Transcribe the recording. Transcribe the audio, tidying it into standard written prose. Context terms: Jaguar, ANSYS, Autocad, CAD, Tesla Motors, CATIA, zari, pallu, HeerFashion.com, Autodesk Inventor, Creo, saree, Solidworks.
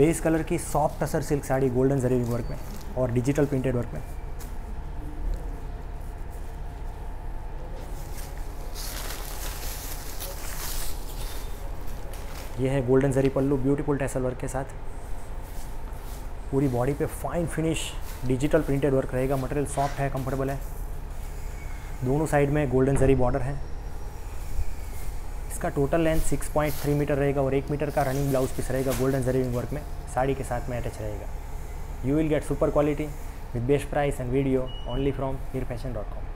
Base colour की soft असर silk sari golden zari work में और डिजिटल प्रिंटेड वर्क में। यह है golden zari pallu beautiful tassel work के साथ। पूरी बॉडी पे fine finish digital printed work रहेगा। मटेरियल सॉफ्ट है, कंफर्टेबल है। दोनों साइड में गोल्डन जरी बॉर्डर है। इसका टोटल लेंथ 6.3 मीटर रहेगा और 1 मीटर का रनिंग ब्लाउज पीस रहेगा गोल्डन जरी वर्क में, साड़ी के साथ में अटैच रहेगा। You will get super quality with best price and video only from HeerFashion.com।